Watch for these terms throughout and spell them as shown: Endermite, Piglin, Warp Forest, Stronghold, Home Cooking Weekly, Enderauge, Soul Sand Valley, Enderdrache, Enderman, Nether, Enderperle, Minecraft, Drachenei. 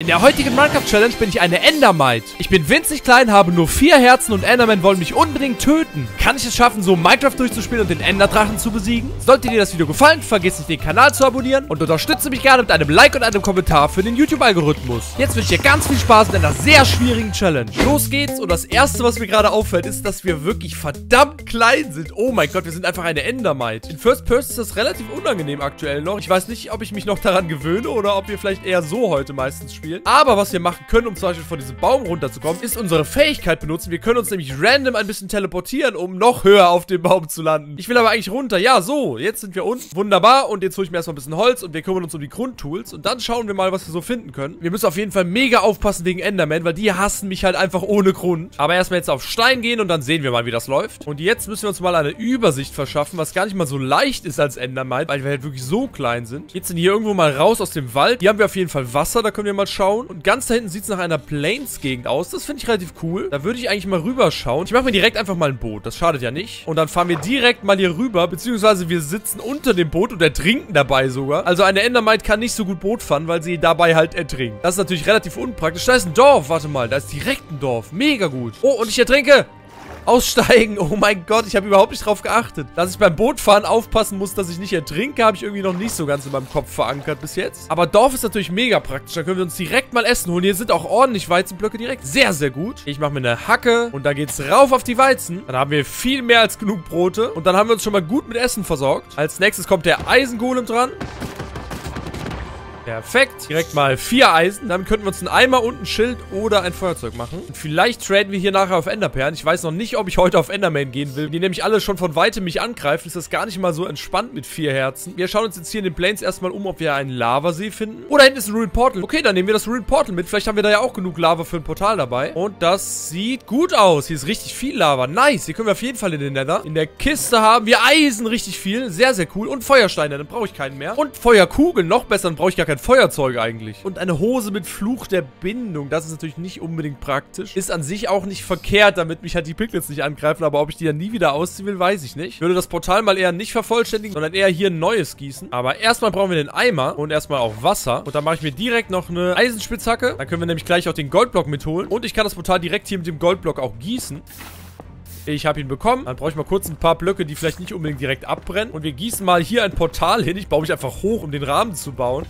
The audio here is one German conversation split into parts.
In der heutigen Minecraft-Challenge bin ich eine Endermite. Ich bin winzig klein, habe nur 4 Herzen und Endermen wollen mich unbedingt töten. Kann ich es schaffen, so Minecraft durchzuspielen und den Enderdrachen zu besiegen? Sollte dir das Video gefallen, vergiss nicht, den Kanal zu abonnieren und unterstütze mich gerne mit einem Like und einem Kommentar für den YouTube-Algorithmus. Jetzt wünsche ich dir ganz viel Spaß mit einer sehr schwierigen Challenge. Los geht's und das Erste, was mir gerade auffällt, ist, dass wir wirklich verdammt klein sind. Oh mein Gott, wir sind einfach eine Endermite. In First Person ist das relativ unangenehm aktuell noch. Ich weiß nicht, ob ich mich noch daran gewöhne oder ob wir vielleicht eher so heute meistens spielen. Aber was wir machen können, um zum Beispiel von diesem Baum runterzukommen, ist unsere Fähigkeit benutzen. Wir können uns nämlich random ein bisschen teleportieren, um noch höher auf dem Baum zu landen. Ich will aber eigentlich runter. Ja, so. Jetzt sind wir unten. Wunderbar. Und jetzt hole ich mir erstmal ein bisschen Holz und wir kümmern uns um die Grundtools. Und dann schauen wir mal, was wir so finden können. Wir müssen auf jeden Fall mega aufpassen wegen Enderman, weil die hassen mich halt einfach ohne Grund. Aber erstmal jetzt auf Stein gehen und dann sehen wir mal, wie das läuft. Und jetzt müssen wir uns mal eine Übersicht verschaffen, was gar nicht mal so leicht ist als Endermite, weil wir halt wirklich so klein sind. Jetzt sind hier irgendwo mal raus aus dem Wald. Hier haben wir auf jeden Fall Wasser. Da können wir mal schauen. Und ganz da hinten sieht es nach einer Plains-Gegend aus. Das finde ich relativ cool. Da würde ich eigentlich mal rüber schauen. Ich mache mir direkt einfach mal ein Boot. Das schadet ja nicht. Und dann fahren wir direkt mal hier rüber. Beziehungsweise wir sitzen unter dem Boot und ertrinken dabei sogar. Also eine Endermite kann nicht so gut Boot fahren, weil sie dabei halt ertrinkt. Das ist natürlich relativ unpraktisch. Da ist ein Dorf. Warte mal. Da ist direkt ein Dorf. Mega gut. Oh, und ich ertrinke. Aussteigen. Oh mein Gott, ich habe überhaupt nicht drauf geachtet. Dass ich beim Bootfahren aufpassen muss, dass ich nicht ertrinke, habe ich irgendwie noch nicht so ganz in meinem Kopf verankert bis jetzt. Aber Dorf ist natürlich mega praktisch. Da können wir uns direkt mal Essen holen. Hier sind auch ordentlich Weizenblöcke direkt. Sehr, sehr gut. Ich mache mir eine Hacke und dann geht's rauf auf die Weizen. Dann haben wir viel mehr als genug Brote. Und dann haben wir uns schon mal gut mit Essen versorgt. Als nächstes kommt der Eisengolem dran. Perfekt. Direkt mal 4 Eisen. Dann könnten wir uns einen Eimer und ein Schild oder ein Feuerzeug machen. Und vielleicht traden wir hier nachher auf Enderperlen. Ich weiß noch nicht, ob ich heute auf Enderman gehen will. Die nämlich alle schon von Weitem mich angreifen. Ist das gar nicht mal so entspannt mit 4 Herzen. Wir schauen uns jetzt hier in den Plains erstmal um, ob wir einen Lavasee finden. Oh, da hinten ist ein Ruin Portal. Okay, dann nehmen wir das Ruin Portal mit. Vielleicht haben wir da ja auch genug Lava für ein Portal dabei. Und das sieht gut aus. Hier ist richtig viel Lava. Nice. Hier können wir auf jeden Fall in den Nether. In der Kiste haben wir Eisen richtig viel. Sehr, sehr cool. Und Feuersteine. Dann brauche ich keinen mehr. Und Feuerkugeln. Noch besser. Dann brauche ich gar keinen Feuerzeug eigentlich. Und eine Hose mit Fluch der Bindung. Das ist natürlich nicht unbedingt praktisch. Ist an sich auch nicht verkehrt, damit mich halt die Piglets nicht angreifen. Aber ob ich die dann nie wieder ausziehen will, weiß ich nicht. Ich würde das Portal mal eher nicht vervollständigen, sondern eher hier ein neues gießen. Aber erstmal brauchen wir den Eimer und erstmal auch Wasser. Und dann mache ich mir direkt noch eine Eisenspitzhacke. Dann können wir nämlich gleich auch den Goldblock mitholen. Und ich kann das Portal direkt hier mit dem Goldblock auch gießen. Ich habe ihn bekommen. Dann brauche ich mal kurz ein paar Blöcke, die vielleicht nicht unbedingt direkt abbrennen. Und wir gießen mal hier ein Portal hin. Ich baue mich einfach hoch, um den Rahmen zu bauen.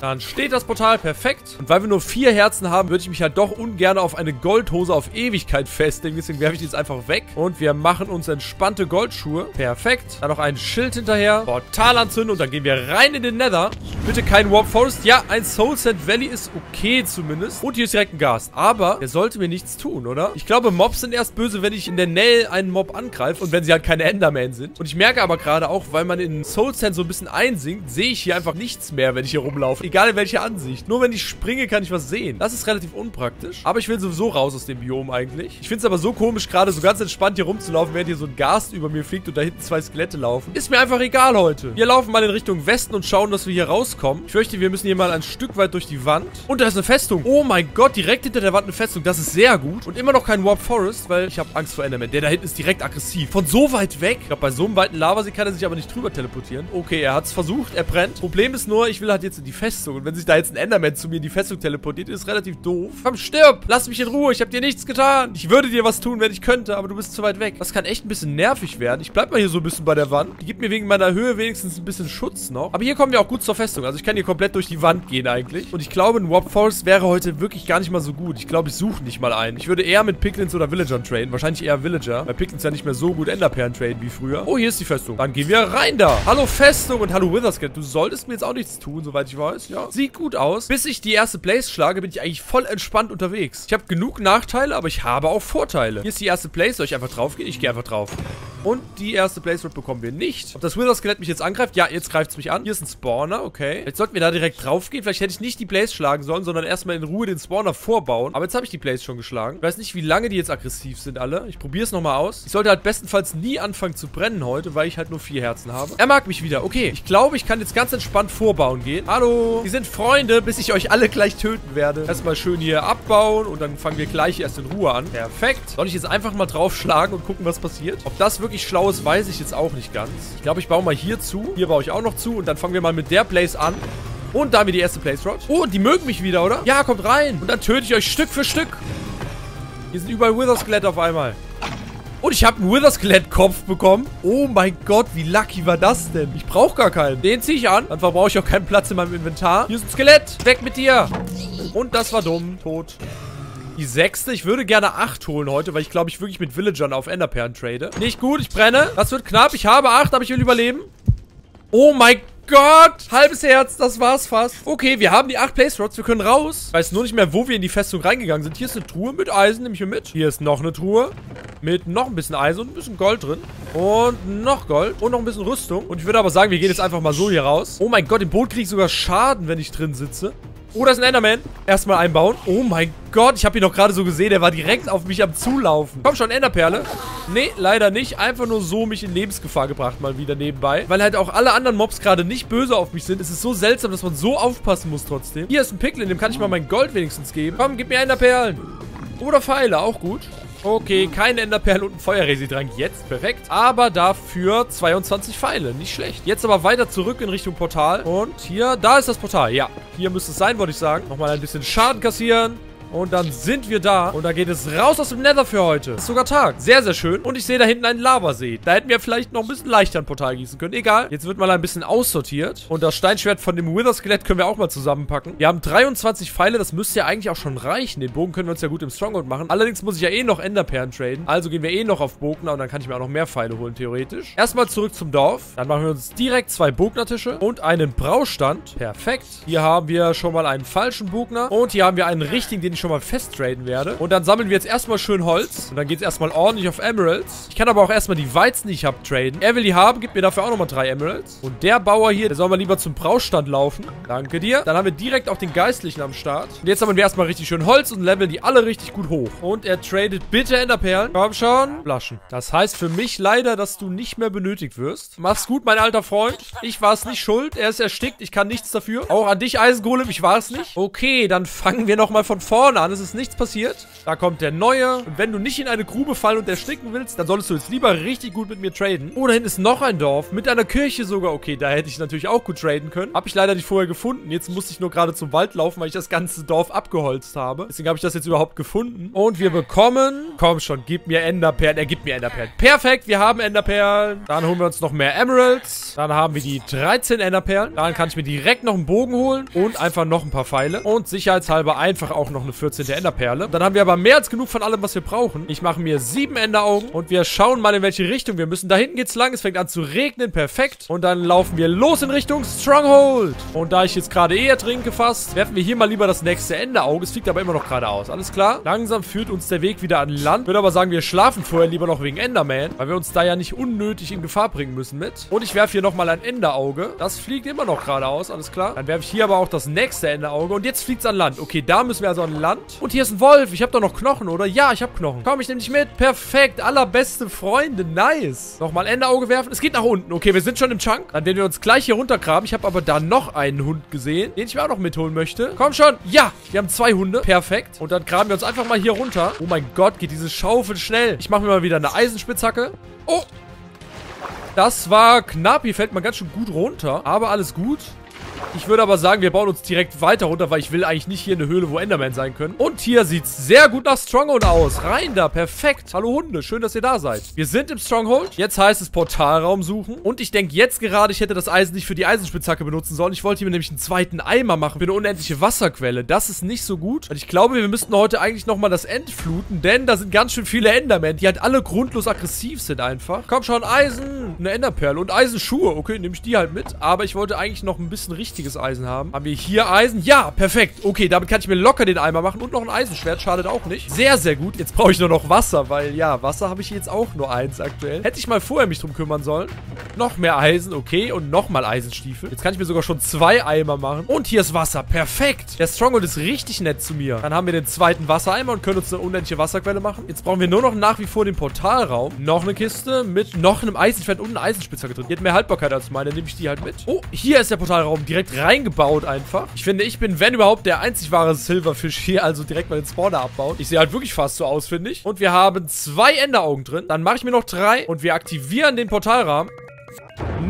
Dann steht das Portal perfekt. Und weil wir nur 4 Herzen haben, würde ich mich halt doch ungern auf eine Goldhose auf Ewigkeit festlegen. Deswegen werfe ich die jetzt einfach weg. Und wir machen uns entspannte Goldschuhe. Perfekt. Dann noch ein Schild hinterher. Portal anzünden und dann gehen wir rein in den Nether. Bitte kein Warp Forest. Ja, ein Soul Sand Valley ist okay zumindest. Und hier ist direkt ein Gas. Aber der sollte mir nichts tun, oder? Ich glaube, Mobs sind erst böse, wenn ich in der Nähe einen Mob angreife. Und wenn sie halt keine Enderman sind. Und ich merke aber gerade auch, weil man in Soul Sand so ein bisschen einsinkt, sehe ich hier einfach nichts mehr, wenn ich hier rumlaufe. Egal in welcher Ansicht. Nur wenn ich springe, kann ich was sehen. Das ist relativ unpraktisch. Aber ich will sowieso raus aus dem Biom eigentlich. Ich finde es aber so komisch, gerade so ganz entspannt hier rumzulaufen, während hier so ein Gas über mir fliegt und da hinten 2 Skelette laufen. Ist mir einfach egal heute. Wir laufen mal in Richtung Westen und schauen, dass wir hier rauskommen. Ich fürchte, wir müssen hier mal ein Stück weit durch die Wand. Und da ist eine Festung. Oh mein Gott, direkt hinter der Wand eine Festung. Das ist sehr gut. Und immer noch kein Warp Forest, weil ich habe Angst vor Enderman. Der da hinten ist direkt aggressiv. Von so weit weg. Ich glaube, bei so einem weiten Lavasee kann er sich aber nicht drüber teleportieren. Okay, er hat es versucht. Er brennt. Problem ist nur, ich will halt jetzt in die Festung. Und wenn sich da jetzt ein Enderman zu mir in die Festung teleportiert, ist relativ doof. Komm, stirb! Lass mich in Ruhe, ich habe dir nichts getan. Ich würde dir was tun, wenn ich könnte, aber du bist zu weit weg. Das kann echt ein bisschen nervig werden. Ich bleib mal hier so ein bisschen bei der Wand. Die gibt mir wegen meiner Höhe wenigstens ein bisschen Schutz noch. Aber hier kommen wir auch gut zur Festung. Also ich kann hier komplett durch die Wand gehen eigentlich. Und ich glaube, ein Warp Forest wäre heute wirklich gar nicht mal so gut. Ich glaube, ich suche nicht mal einen. Ich würde eher mit Piglins oder Villagern traden. Wahrscheinlich eher Villager. Weil Piglins ja nicht mehr so gut Enderperlen traden wie früher. Oh, hier ist die Festung. Dann gehen wir rein da. Hallo Festung und hallo Witherscat. Du solltest mir jetzt auch nichts tun, soweit ich weiß. Ja, sieht gut aus. Bis ich die erste Place schlage, bin ich eigentlich voll entspannt unterwegs. Ich habe genug Nachteile, aber ich habe auch Vorteile. Hier ist die erste Place. Soll ich einfach drauf gehen? Ich gehe einfach drauf. Und die erste Place bekommen wir nicht. Ob das Wither-Skelett mich jetzt angreift? Ja, jetzt greift es mich an. Hier ist ein Spawner, okay. Jetzt sollten wir da direkt drauf gehen. Vielleicht hätte ich nicht die Place schlagen sollen, sondern erstmal in Ruhe den Spawner vorbauen. Aber jetzt habe ich die Place schon geschlagen. Ich weiß nicht, wie lange die jetzt aggressiv sind alle. Ich probiere es nochmal aus. Ich sollte halt bestenfalls nie anfangen zu brennen heute, weil ich halt nur 4 Herzen habe. Er mag mich wieder. Okay, ich glaube, ich kann jetzt ganz entspannt vorbauen gehen. Hallo! Wir sind Freunde, bis ich euch alle gleich töten werde. Erstmal schön hier abbauen und dann fangen wir gleich erst in Ruhe an. Perfekt. Soll ich jetzt einfach mal draufschlagen und gucken, was passiert? Ob das wirklich schlau ist, weiß ich jetzt auch nicht ganz. Ich glaube, ich baue mal hier zu. Hier baue ich auch noch zu und dann fangen wir mal mit der Place an. Und da haben wir die erste Placeroute. Oh, die mögen mich wieder, oder? Ja, kommt rein. Und dann töte ich euch Stück für Stück. Hier sind überall Wither-Skelette auf einmal. Und ich habe einen Wither-Skelett-Kopf bekommen. Oh mein Gott, wie lucky war das denn? Ich brauche gar keinen. Den ziehe ich an. Dann verbrauche ich auch keinen Platz in meinem Inventar. Hier ist ein Skelett. Weg mit dir. Und das war dumm. Tot. Die sechste. Ich würde gerne 8 holen heute, weil ich glaube, ich wirklich mit Villagern auf Enderperlen trade. Nicht gut, ich brenne. Das wird knapp. Ich habe 8, aber ich will überleben. Oh mein Gott. Halbes Herz. Das war's fast. Okay, wir haben die 8 Placeroutes. Wir können raus. Ich weiß nur nicht mehr, wo wir in die Festung reingegangen sind. Hier ist eine Truhe mit Eisen. Nehme ich mir mit. Hier ist noch eine Truhe. Mit noch ein bisschen Eisen und ein bisschen Gold drin. Und noch Gold. Und noch ein bisschen Rüstung. Und ich würde aber sagen, wir gehen jetzt einfach mal so hier raus. Oh mein Gott, im Boot kriege ich sogar Schaden, wenn ich drin sitze. Oh, da ist ein Enderman. Erstmal einbauen. Oh mein Gott, ich habe ihn doch gerade so gesehen. Der war direkt auf mich am Zulaufen. Komm schon, Enderperle. Nee, leider nicht. Einfach nur so mich in Lebensgefahr gebracht, mal wieder nebenbei. Weil halt auch alle anderen Mobs gerade nicht böse auf mich sind. Es ist so seltsam, dass man so aufpassen muss trotzdem. Hier ist ein Picklin, dem kann ich mal mein Gold wenigstens geben. Komm, gib mir Enderperlen. Oder Pfeile, auch gut. Okay, keine Enderperle und ein Feuerresitrank. Jetzt, perfekt. Aber dafür 22 Pfeile, nicht schlecht. Jetzt aber weiter zurück in Richtung Portal. Und hier, da ist das Portal, ja. Hier müsste es sein, wollte ich sagen. Nochmal ein bisschen Schaden kassieren. Und dann sind wir da. Und da geht es raus aus dem Nether für heute. Ist sogar Tag. Sehr, sehr schön. Und ich sehe da hinten einen Lavasee. Da hätten wir vielleicht noch ein bisschen leichter ein Portal gießen können. Egal. Jetzt wird mal ein bisschen aussortiert. Und das Steinschwert von dem Wither-Skelett können wir auch mal zusammenpacken. Wir haben 23 Pfeile. Das müsste ja eigentlich auch schon reichen. Den Bogen können wir uns ja gut im Stronghold machen. Allerdings muss ich ja eh noch Enderperlen traden. Also gehen wir eh noch auf Bogner. Und dann kann ich mir auch noch mehr Pfeile holen, theoretisch. Erstmal zurück zum Dorf. Dann machen wir uns direkt 2 Bognertische und einen Braustand. Perfekt. Hier haben wir schon mal einen falschen Bogner. Und hier haben wir einen richtigen, den ich schon mal festtraden werde. Und dann sammeln wir jetzt erstmal schön Holz. Und dann geht es erstmal ordentlich auf Emeralds. Ich kann aber auch erstmal die Weizen, die ich habe, traden. Er will die haben, gibt mir dafür auch nochmal 3 Emeralds. Und der Bauer hier, der soll mal lieber zum Braustand laufen. Danke dir. Dann haben wir direkt auch den Geistlichen am Start. Und jetzt sammeln wir erstmal richtig schön Holz und leveln die alle richtig gut hoch. Und er tradet bitte Enderperlen. Komm schon. Flaschen. Das heißt für mich leider, dass du nicht mehr benötigt wirst. Mach's gut, mein alter Freund. Ich war es nicht schuld. Er ist erstickt. Ich kann nichts dafür. Auch an dich, Eisengolem. Ich war es nicht. Okay, dann fangen wir nochmal von vorne an. Es ist nichts passiert. Da kommt der Neue. Und wenn du nicht in eine Grube fallen und ersticken willst, dann solltest du jetzt lieber richtig gut mit mir traden. Oh, da hinten ist noch ein Dorf. Mit einer Kirche sogar. Okay, da hätte ich natürlich auch gut traden können. Habe ich leider nicht vorher gefunden. Jetzt musste ich nur gerade zum Wald laufen, weil ich das ganze Dorf abgeholzt habe. Deswegen habe ich das jetzt überhaupt gefunden. Und wir bekommen... Komm schon, gib mir Enderperlen. Er gibt mir Enderperlen. Perfekt, wir haben Enderperlen. Dann holen wir uns noch mehr Emeralds. Dann haben wir die 13 Enderperlen. Dann kann ich mir direkt noch einen Bogen holen. Und einfach noch ein paar Pfeile. Und sicherheitshalber einfach auch noch eine 14. Enderperle. Dann haben wir aber mehr als genug von allem, was wir brauchen. Ich mache mir 7 Enderaugen und wir schauen mal, in welche Richtung wir müssen. Da hinten geht's lang. Es fängt an zu regnen. Perfekt. Und dann laufen wir los in Richtung Stronghold. Und da ich jetzt gerade eher dringend gefasst, werfen wir hier mal lieber das nächste Enderauge. Es fliegt aber immer noch geradeaus. Alles klar. Langsam führt uns der Weg wieder an Land. Würde aber sagen, wir schlafen vorher lieber noch wegen Enderman, weil wir uns da ja nicht unnötig in Gefahr bringen müssen mit. Und ich werfe hier nochmal ein Enderauge. Das fliegt immer noch geradeaus. Alles klar. Dann werfe ich hier aber auch das nächste Enderauge. Und jetzt fliegt's an Land. Okay, da müssen wir also an Land. Und hier ist ein Wolf. Ich habe doch noch Knochen, oder? Ja, ich habe Knochen. Komm, ich nehme dich mit. Perfekt. Allerbeste Freunde. Nice. Nochmal Enderauge werfen. Es geht nach unten. Okay, wir sind schon im Chunk. Dann werden wir uns gleich hier runtergraben. Ich habe aber da noch einen Hund gesehen, den ich mir auch noch mitholen möchte. Komm schon. Ja, wir haben 2 Hunde. Perfekt. Und dann graben wir uns einfach mal hier runter. Oh mein Gott, geht diese Schaufel schnell. Ich mache mir mal wieder eine Eisenspitzhacke. Oh. Das war knapp. Hier fällt man ganz schön gut runter. Aber alles gut. Ich würde aber sagen, wir bauen uns direkt weiter runter, weil ich will eigentlich nicht hier eine Höhle, wo Enderman sein können. Und hier sieht es sehr gut nach Stronghold aus. Rein da, perfekt. Hallo Hunde, schön, dass ihr da seid. Wir sind im Stronghold. Jetzt heißt es Portalraum suchen. Und ich denke jetzt gerade, ich hätte das Eisen nicht für die Eisenspitzhacke benutzen sollen. Ich wollte hier nämlich einen zweiten Eimer machen für eine unendliche Wasserquelle. Das ist nicht so gut. Und ich glaube, wir müssten heute eigentlich nochmal das End fluten, denn da sind ganz schön viele Endermen, die halt alle grundlos aggressiv sind einfach. Komm schon, Eisen, eine Enderperle und Eisenschuhe. Okay, nehme ich die halt mit. Aber ich wollte eigentlich noch ein bisschen richtig Eisen haben. Haben wir hier Eisen? Ja, perfekt. Okay, damit kann ich mir locker den Eimer machen und noch ein Eisenschwert. Schadet auch nicht. Sehr, sehr gut. Jetzt brauche ich nur noch Wasser, weil ja, Wasser habe ich jetzt auch nur eins aktuell. Hätte ich mal vorher mich drum kümmern sollen. Noch mehr Eisen, okay. Und nochmal Eisenstiefel. Jetzt kann ich mir sogar schon 2 Eimer machen. Und hier ist Wasser. Perfekt. Der Stronghold ist richtig nett zu mir. Dann haben wir den zweiten Wassereimer und können uns eine unendliche Wasserquelle machen. Jetzt brauchen wir nur noch nach wie vor den Portalraum. Noch eine Kiste mit noch einem Eisenschwert und einer Eisenspitzhacke drin. Die hat mehr Haltbarkeit als meine. Nehme ich die halt mit. Oh, hier ist der Portalraum direkt reingebaut einfach. Ich finde, ich bin, wenn überhaupt, der einzig wahre Silverfisch hier, also direkt mal den Spawner abbauen. Ich sehe halt wirklich fast so aus, finde ich. Und wir haben 2 Enderaugen drin. Dann mache ich mir noch 3 und wir aktivieren den Portalrahmen.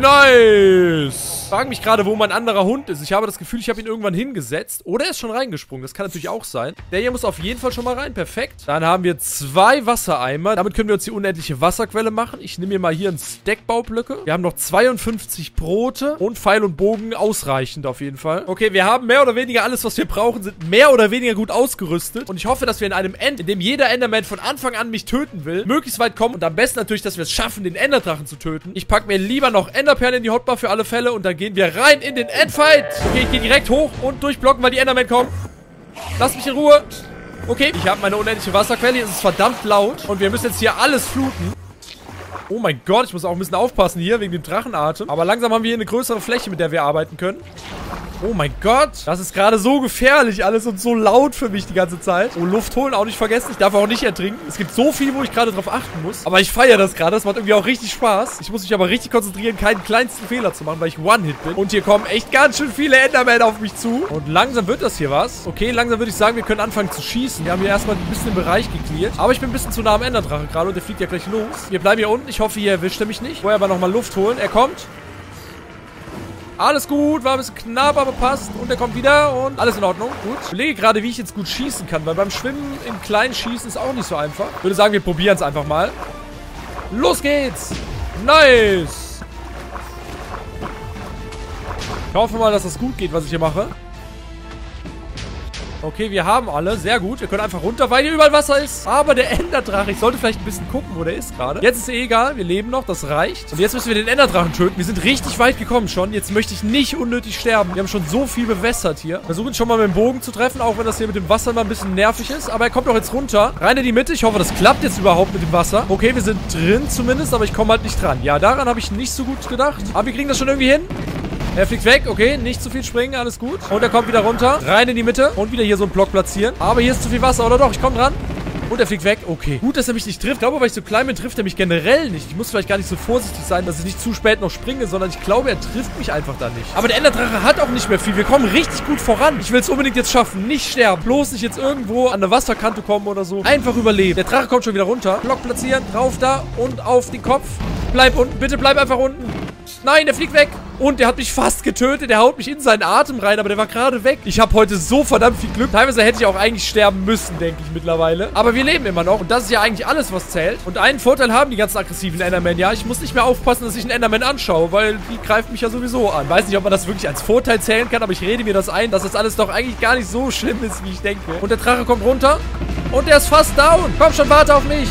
Nice! Ich frage mich gerade, wo mein anderer Hund ist. Ich habe das Gefühl, ich habe ihn irgendwann hingesetzt. Oder er ist schon reingesprungen. Das kann natürlich auch sein. Der hier muss auf jeden Fall schon mal rein. Perfekt. Dann haben wir 2 Wassereimer. Damit können wir uns die unendliche Wasserquelle machen. Ich nehme mir mal hier einen Stack Baublöcke. Wir haben noch 52 Brote. Und Pfeil und Bogen ausreichend auf jeden Fall. Okay, wir haben mehr oder weniger alles, was wir brauchen. Sind mehr oder weniger gut ausgerüstet. Und ich hoffe, dass wir in einem End, in dem jeder Enderman von Anfang an mich töten will, möglichst weit kommen. Und am besten natürlich, dass wir es schaffen, den Enderdrachen zu töten. Ich packe mir lieber noch Enderperlen in die Hotbar für alle Fälle. Und dann gehen wir rein in den Endfight. Okay, ich gehe direkt hoch und durchblocken, weil die Endermen kommen. Lass mich in Ruhe. Okay, ich habe meine unendliche Wasserquelle. Es ist verdammt laut. Und wir müssen jetzt hier alles fluten. Oh mein Gott, ich muss auch ein bisschen aufpassen hier wegen dem Drachenatem. Aber langsam haben wir hier eine größere Fläche, mit der wir arbeiten können. Oh mein Gott. Das ist gerade so gefährlich alles und so laut für mich die ganze Zeit. Oh, Luft holen auch nicht vergessen. Ich darf auch nicht ertrinken. Es gibt so viel, wo ich gerade drauf achten muss. Aber ich feiere das gerade. Das macht irgendwie auch richtig Spaß. Ich muss mich aber richtig konzentrieren, keinen kleinsten Fehler zu machen, weil ich One-Hit bin. Und hier kommen echt ganz schön viele Endermen auf mich zu. Und langsam wird das hier was. Okay, langsam würde ich sagen, wir können anfangen zu schießen. Wir haben hier erstmal ein bisschen den Bereich geklärt. Aber ich bin ein bisschen zu nah am Enderdrache gerade und der fliegt ja gleich los. Wir bleiben hier unten. Ich hoffe, hier erwischt er mich nicht. Vorher aber nochmal Luft holen. Er kommt. Alles gut, war ein bisschen knapp, aber passt. Und er kommt wieder und alles in Ordnung. Gut. Ich überlege gerade, wie ich jetzt gut schießen kann, weil beim Schwimmen im kleinen Schießen ist auch nicht so einfach. Ich würde sagen, wir probieren es einfach mal. Los geht's! Nice! Ich hoffe mal, dass das gut geht, was ich hier mache. Okay, wir haben alle. Sehr gut. Wir können einfach runter, weil hier überall Wasser ist. Aber der Enderdrache, ich sollte vielleicht ein bisschen gucken, wo der ist gerade. Jetzt ist eh egal. Wir leben noch. Das reicht. Und jetzt müssen wir den Enderdrachen töten. Wir sind richtig weit gekommen schon. Jetzt möchte ich nicht unnötig sterben. Wir haben schon so viel bewässert hier. Versuchen schon mal mit dem Bogen zu treffen, auch wenn das hier mit dem Wasser mal ein bisschen nervig ist. Aber er kommt auch jetzt runter. Rein in die Mitte. Ich hoffe, das klappt jetzt überhaupt mit dem Wasser. Okay, wir sind drin zumindest, aber ich komme halt nicht dran. Ja, daran habe ich nicht so gut gedacht. Aber wir kriegen das schon irgendwie hin. Er fliegt weg. Okay, nicht zu viel springen. Alles gut. Und er kommt wieder runter. Rein in die Mitte. Und wieder hier so einen Block platzieren. Aber hier ist zu viel Wasser, oder doch? Ich komme dran. Und er fliegt weg. Okay. Gut, dass er mich nicht trifft. Ich glaube, weil ich so klein bin, trifft er mich generell nicht. Ich muss vielleicht gar nicht so vorsichtig sein, dass ich nicht zu spät noch springe, sondern ich glaube, er trifft mich einfach da nicht. Aber der Enderdrache hat auch nicht mehr viel. Wir kommen richtig gut voran. Ich will es unbedingt jetzt schaffen. Nicht sterben. Bloß nicht jetzt irgendwo an der Wasserkante kommen oder so. Einfach überleben. Der Drache kommt schon wieder runter. Block platzieren. Drauf da. Und auf den Kopf. Bleib unten. Bitte bleib einfach unten. Nein, der fliegt weg. Und der hat mich fast getötet. Der haut mich in seinen Atem rein, aber der war gerade weg. Ich habe heute so verdammt viel Glück. Teilweise hätte ich auch eigentlich sterben müssen, denke ich mittlerweile. Aber wir leben immer noch. Und das ist ja eigentlich alles, was zählt. Und einen Vorteil haben die ganzen aggressiven Endermen. Ja, ich muss nicht mehr aufpassen, dass ich einen Enderman anschaue, weil die greift mich ja sowieso an. Weiß nicht, ob man das wirklich als Vorteil zählen kann, aber ich rede mir das ein, dass das alles doch eigentlich gar nicht so schlimm ist, wie ich denke. Und der Drache kommt runter. Und der ist fast down. Komm schon, warte auf mich.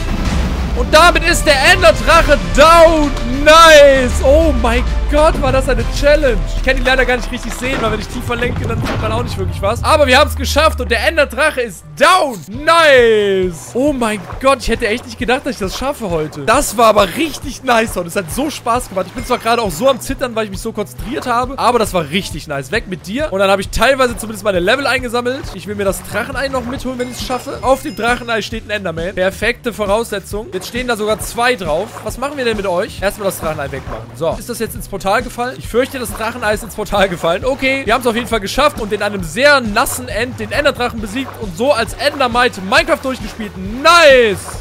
Und damit ist der Enderdrache down. Nice. Oh mein Gott, war das eine Challenge. Ich kann ihn leider gar nicht richtig sehen, weil wenn ich tiefer lenke, dann sieht man auch nicht wirklich was. Aber wir haben es geschafft und der Enderdrache ist down. Nice. Oh mein Gott, ich hätte echt nicht gedacht, dass ich das schaffe heute. Das war aber richtig nice und es hat so Spaß gemacht. Ich bin zwar gerade auch so am Zittern, weil ich mich so konzentriert habe, aber das war richtig nice. Weg mit dir. Und dann habe ich teilweise zumindest meine Level eingesammelt. Ich will mir das Drachenei noch mitholen, wenn ich es schaffe. Auf dem Drachenei steht ein Enderman. Perfekte Voraussetzung. Jetzt stehen da sogar 2 drauf. Was machen wir denn mit euch? Erstmal das Drachenei wegmachen. So, ist das jetzt ins Portal gefallen? Ich fürchte, das Drachenei ist ins Portal gefallen. Okay, wir haben es auf jeden Fall geschafft und in einem sehr nassen End den Enderdrachen besiegt und so als Endermite Minecraft durchgespielt. Nice!